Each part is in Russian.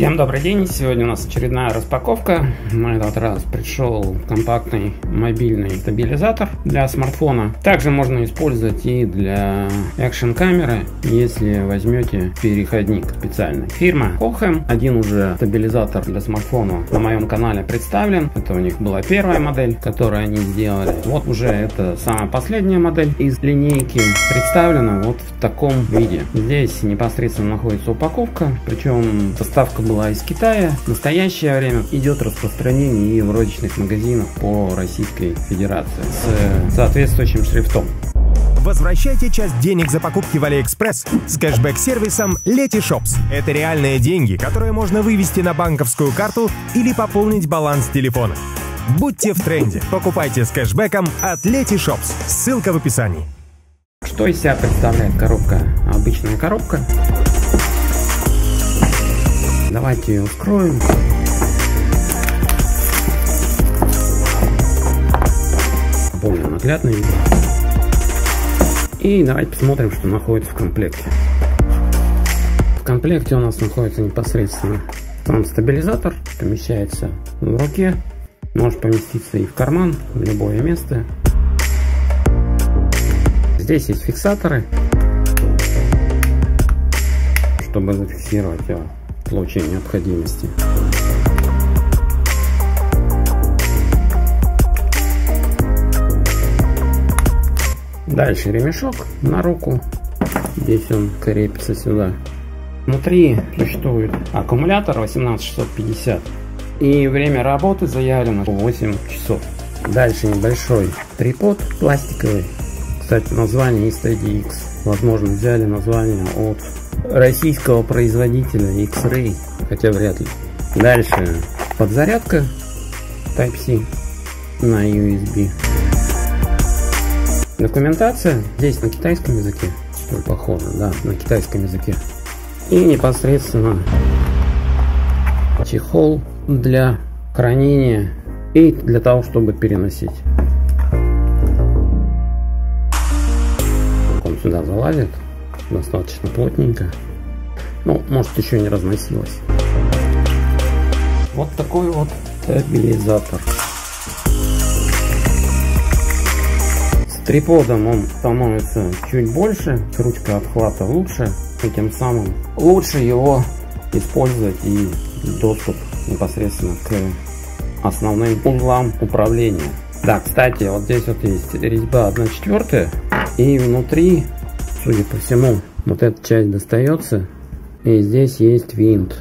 Всем добрый день! Сегодня у нас очередная распаковка. На этот раз пришел компактный мобильный стабилизатор для смартфона. Также можно использовать и для экшн-камеры, если возьмете переходник специальный. Фирма Hohem. Один уже стабилизатор для смартфона на моем канале представлен. Это у них была первая модель, которую они сделали. Вот уже это самая последняя модель из линейки, представлена вот в таком виде. Здесь непосредственно находится упаковка, причем доставка была из Китая. В настоящее время идет распространение и в розничных магазинах по Российской Федерации с соответствующим шрифтом. Возвращайте часть денег за покупки в AliExpress с кэшбэк-сервисом Letyshops. Это реальные деньги, которые можно вывести на банковскую карту или пополнить баланс телефона. Будьте в тренде. Покупайте с кэшбэком от Letyshops. Ссылка в описании. Что из себя представляет коробка? Обычная коробка. Давайте ее откроем. Более наглядное видео. И давайте посмотрим, что находится в комплекте. В комплекте у нас находится непосредственно сам стабилизатор. Помещается в руке. Может поместиться и в карман, в любое место. Здесь есть фиксаторы, чтобы зафиксировать его в случае необходимости. Дальше ремешок на руку. Здесь он крепится сюда. Внутри существует аккумулятор 18650. И время работы заявлено 8 часов. Дальше небольшой трипод пластиковый. Кстати, название iSteady X. Возможно, взяли название от российского производителя X-ray, хотя вряд ли. Дальше подзарядка Type-C на USB. Документация здесь на китайском языке. Похоже, да, на китайском языке. И непосредственно чехол для хранения и для того, чтобы переносить. Он сюда залазит достаточно плотненько. Ну, может, еще не разносилось. Вот такой вот стабилизатор. С триподом он становится чуть больше, ручка отхвата лучше, и тем самым лучше его использовать и доступ непосредственно к основным узлам управления. Да, кстати, вот здесь вот есть резьба 1/4, и внутри, судя по всему, вот эта часть достается, и здесь есть винт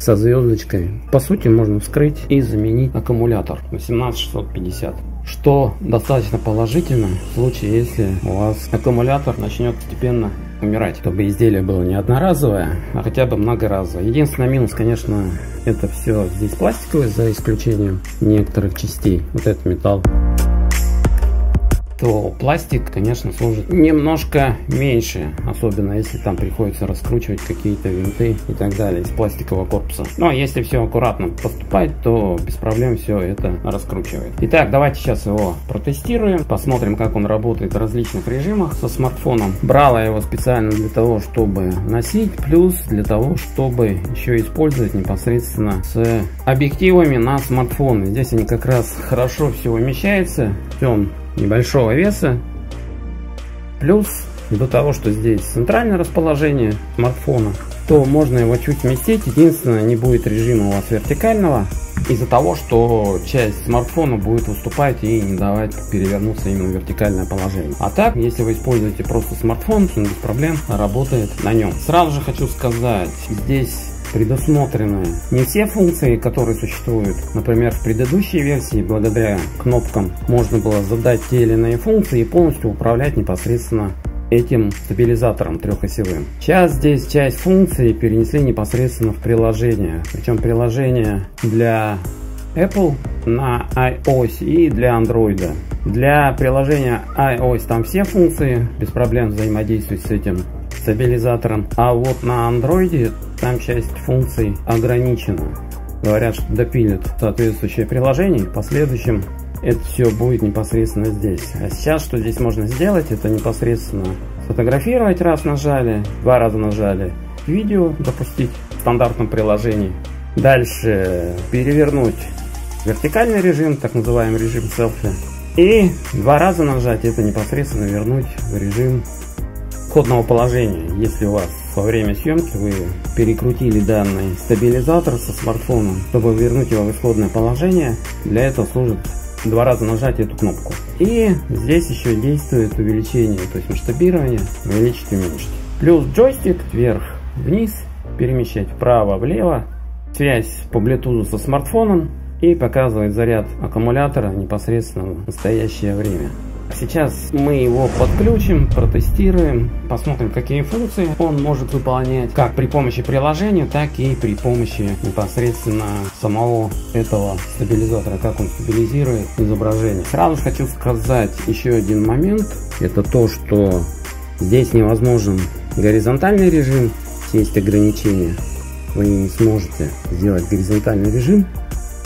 со звездочкой. По сути, можно вскрыть и заменить аккумулятор 18650, что достаточно положительно в случае, если у вас аккумулятор начнет постепенно умирать, чтобы изделие было не одноразовое, а хотя бы многоразовое. Единственный минус, конечно, это все здесь пластиковое, за исключением некоторых частей. Вот это металл. То пластик, конечно, служит немножко меньше, особенно если там приходится раскручивать какие-то винты и так далее из пластикового корпуса. Но если все аккуратно поступать, то без проблем все это раскручивает. Итак, давайте сейчас его протестируем, посмотрим, как он работает в различных режимах со смартфоном. Брала я его специально для того, чтобы носить, плюс для того, чтобы еще использовать непосредственно с объективами на смартфоны. Здесь они как раз хорошо все вмещаются. Все небольшого веса, плюс до того, что здесь центральное расположение смартфона, то можно его чуть вместить. Единственное, не будет режима у вас вертикального из-за того, что часть смартфона будет выступать и не давать перевернуться именно в вертикальное положение. А так, если вы используете просто смартфон, то без проблем работает на нем. Сразу же хочу сказать, здесь предусмотрены не все функции, которые существуют. Например, в предыдущей версии благодаря кнопкам можно было задать те или иные функции и полностью управлять непосредственно этим стабилизатором трехосевым. Сейчас здесь часть функций перенесли непосредственно в приложение. Причем приложение для Apple на iOS и для Android. Для приложения iOS там все функции, без проблем взаимодействовать с этим стабилизатором, а вот на Android там часть функций ограничена. Говорят, что допилят соответствующее приложение, и в последующем это все будет непосредственно здесь. А сейчас что здесь можно сделать, это непосредственно сфотографировать, раз нажали, два раза нажали, видео запустить, стандартном приложении. Дальше перевернуть вертикальный режим, так называемый режим селфи. И два раза нажать это непосредственно вернуть в режим исходного положения. Если у вас во время съемки вы перекрутили данный стабилизатор со смартфоном, чтобы вернуть его в исходное положение, для этого служит два раза нажать эту кнопку. И здесь еще действует увеличение, то есть масштабирование, увеличить, уменьшить. Плюс джойстик вверх-вниз, перемещать вправо-влево, связь по Bluetooth со смартфоном и показывает заряд аккумулятора непосредственно в настоящее время. Сейчас мы его подключим, протестируем, посмотрим, какие функции он может выполнять, как при помощи приложения, так и при помощи непосредственно самого этого стабилизатора, как он стабилизирует изображение. Сразу хочу сказать еще один момент, это то, что здесь невозможен горизонтальный режим, есть ограничения, вы не сможете сделать горизонтальный режим,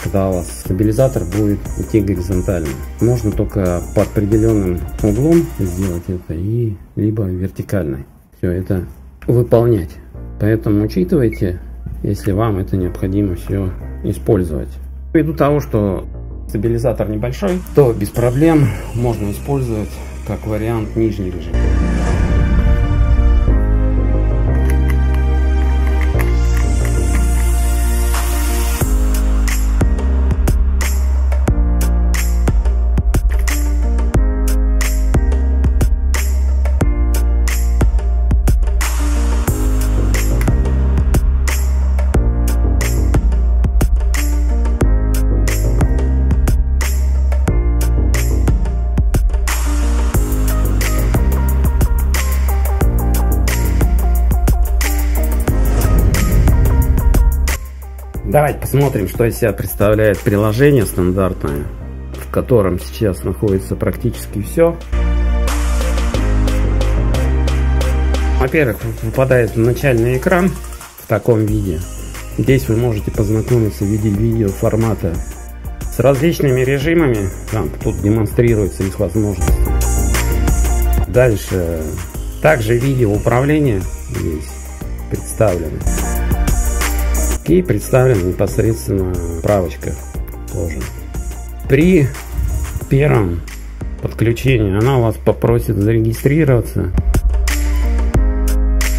когда у вас стабилизатор будет идти горизонтально. Можно только по определенным углом сделать это, и либо вертикально все это выполнять. Поэтому учитывайте, если вам это необходимо все использовать. Ввиду того, что стабилизатор небольшой, то без проблем можно использовать как вариант нижний режим. Давайте посмотрим, что из себя представляет приложение стандартное, в котором сейчас находится практически все. Во-первых, выпадает начальный экран в таком виде. Здесь вы можете познакомиться в виде видео формата с различными режимами. Там, тут демонстрируется их возможности. Дальше также видео управления здесь представлено. И представлена непосредственно правочка тоже. При первом подключении она у вас попросит зарегистрироваться,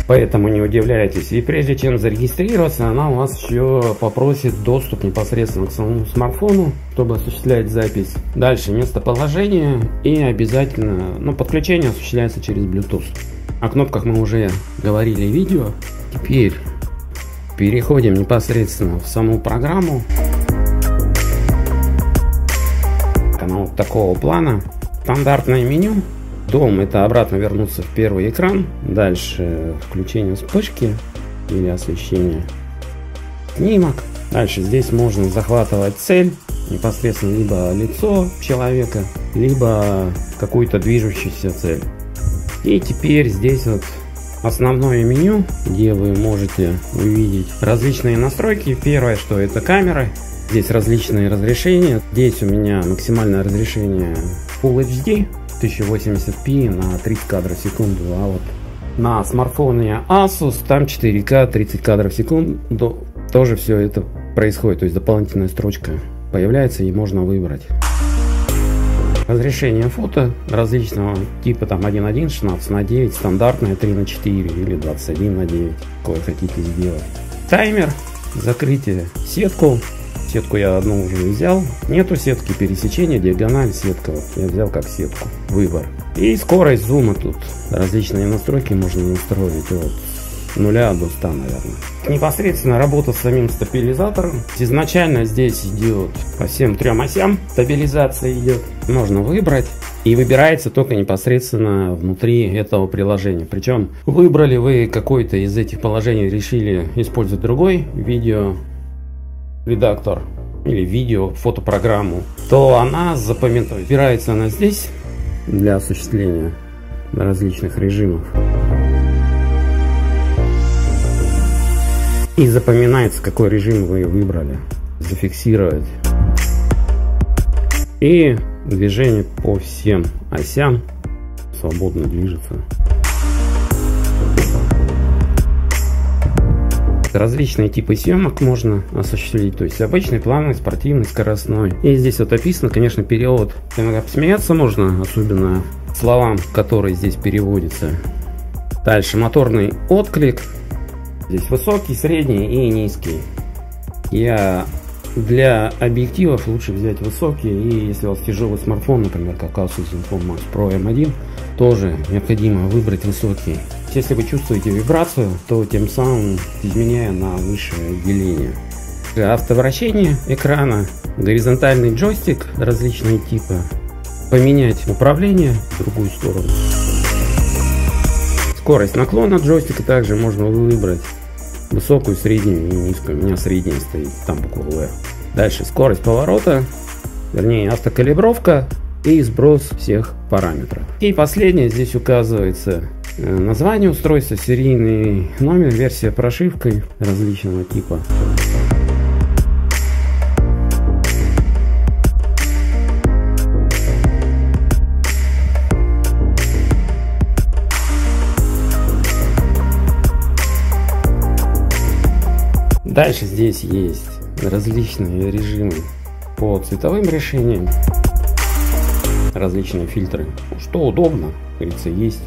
поэтому не удивляйтесь. И прежде чем зарегистрироваться, она у вас еще попросит доступ непосредственно к самому смартфону, чтобы осуществлять запись. Дальше местоположение и обязательно, но подключение осуществляется через Bluetooth. О кнопках мы уже говорили в видео. Теперь переходим непосредственно в саму программу. Она вот такого плана. Стандартное меню. Дом — это обратно вернуться в первый экран. Дальше включение вспышки или освещение. Снимок. Дальше здесь можно захватывать цель. Непосредственно либо лицо человека, либо какую-то движущуюся цель. И теперь здесь вот основное меню, где вы можете увидеть различные настройки. Первое, что это камеры. Здесь различные разрешения. Здесь у меня максимальное разрешение Full HD 1080p на 30 кадров в секунду. А вот на смартфоне Asus там 4К 30 кадров в секунду. Тоже все это происходит. То есть дополнительная строчка появляется и можно выбрать. Разрешение фото различного типа, там 1.1, 16:9, стандартное 3:4 или 21:9, какое хотите сделать. Таймер, закрытие, сетку. Сетку я одну уже взял. Нету сетки, пересечения, диагональ, сетка. Вот я взял как сетку, выбор. И скорость зума тут. Различные настройки можно настроить от 0 до 100, наверное. Непосредственно работа с самим стабилизатором. Изначально здесь идет по всем трем осям стабилизация идет. Можно выбрать, и выбирается только непосредственно внутри этого приложения. Причем выбрали вы какой-то из этих положений, решили использовать другой видео редактор или видео фотопрограмму, то она запоминает. Выбирается она здесь для осуществления различных режимов. И запоминается, какой режим вы выбрали. Зафиксировать. И движение по всем осям свободно движется. различные типы съемок можно осуществить, то есть обычный, плавный, спортивный, скоростной. И здесь вот описано, конечно, перевод. Иногда посмеяться можно, особенно словам, которые здесь переводятся. Дальше моторный отклик. Здесь высокий, средний и низкий. Я для объективов лучше взять высокие, и если у вас тяжелый смартфон, например, как Asus Zenfone Max Pro M1, тоже необходимо выбрать высокий. Если вы чувствуете вибрацию, то тем самым изменяя на высшее деление. Автовращение экрана, горизонтальный джойстик, различные типы, поменять управление в другую сторону. Скорость наклона джойстика также можно выбрать. Высокую, среднюю и низкую. У меня средняя стоит, там буква В. Дальше скорость поворота, вернее автокалибровка и сброс всех параметров. И последнее, здесь указывается название устройства, серийный номер, версия прошивкой различного типа. Дальше здесь есть различные режимы по цветовым решениям, различные фильтры. Что удобно, как говорится, есть.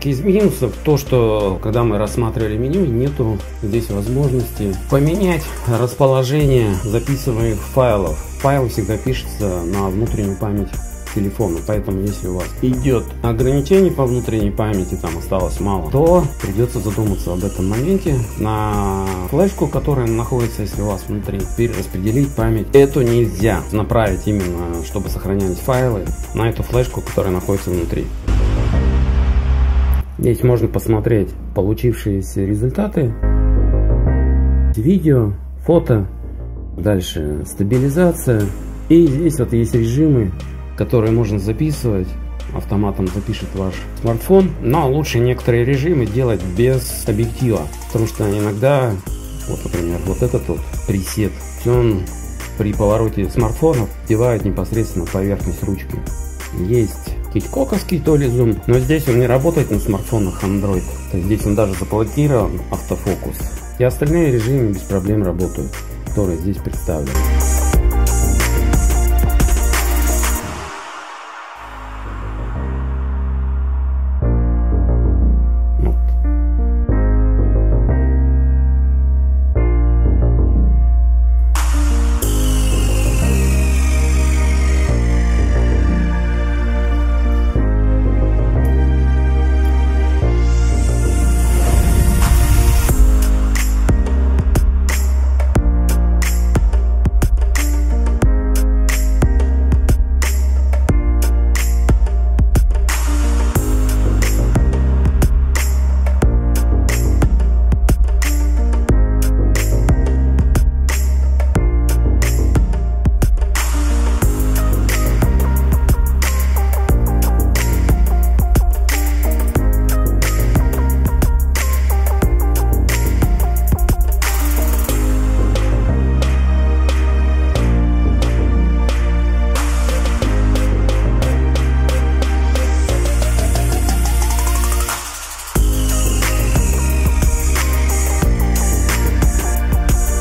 Из минусов то, что когда мы рассматривали меню, нету здесь возможности поменять расположение записываемых файлов. Файл всегда пишется на внутреннюю память телефона, поэтому если у вас идет ограничение по внутренней памяти, там осталось мало, то придется задуматься об этом моменте, на флешку, которая находится, если у вас внутри, перераспределить память. Это нельзя направить именно, чтобы сохранялись файлы, на эту флешку, которая находится внутри. Здесь можно посмотреть получившиеся результаты, видео, фото, дальше стабилизация, и здесь вот есть режимы, которые можно записывать, автоматом запишет ваш смартфон, но лучше некоторые режимы делать без объектива, потому что иногда, вот например, вот этот вот пресет, он при повороте смартфона вдевает непосредственно поверхность ручки. Есть китикоковский то ли зум, но здесь он не работает на смартфонах Android, здесь он даже заблокирован автофокус, и остальные режимы без проблем работают, которые здесь представлены.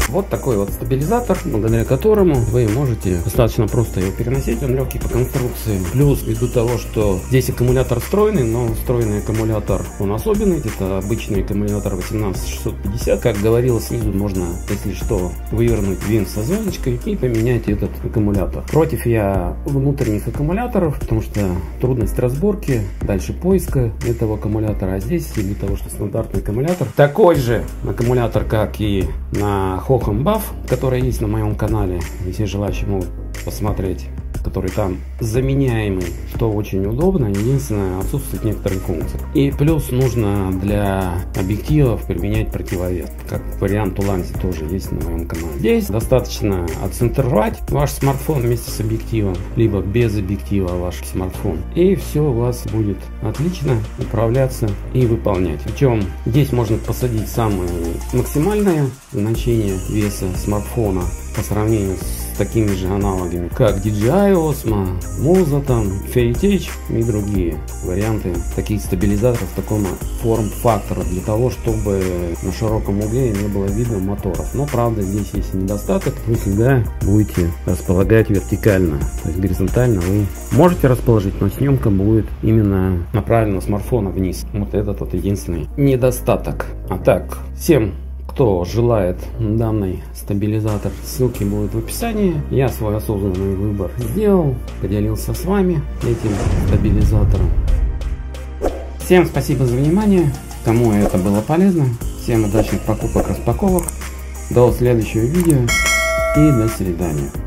Вот такой вот стабилизатор, благодаря которому вы можете достаточно просто его переносить, он легкий по конструкции. Плюс, ввиду того, что здесь аккумулятор встроенный, но встроенный аккумулятор он особенный, это обычный аккумулятор 18650. Как говорилось, снизу можно, если что, вывернуть винт со звездочкой и поменять этот аккумулятор. Против я внутренних аккумуляторов, потому что трудность разборки, дальше поиска этого аккумулятора. А здесь, ввиду того, что стандартный аккумулятор, такой же аккумулятор, как и на Hohem, баф, который есть на моем канале, и все желающие могут посмотреть, который там заменяемый, что очень удобно. Единственное, отсутствует некоторые функции. И плюс нужно для объективов применять противовес, как вариант Ulanzi тоже есть на моем канале. Здесь достаточно отцентровать ваш смартфон вместе с объективом, либо без объектива ваш смартфон, и все у вас будет отлично управляться и выполнять. Причем здесь можно посадить самое максимальное значение веса смартфона, по сравнению с такими же аналогами, как DJI Osmo, Muzo, Feitech и другие варианты таких стабилизаторов такого форм-фактора, для того чтобы на широком угле не было видно моторов. Но правда, здесь есть недостаток: вы всегда будете располагать вертикально, то есть горизонтально вы можете расположить, но съемка будет именно направлена смартфона вниз. Вот этот вот единственный недостаток. А так, всем, кто желает данный стабилизатор, ссылки будут в описании. Я свой осознанный выбор сделал, поделился с вами этим стабилизатором. Всем спасибо за внимание, кому это было полезно. Всем удачных покупок, распаковок. До следующего видео и до свидания.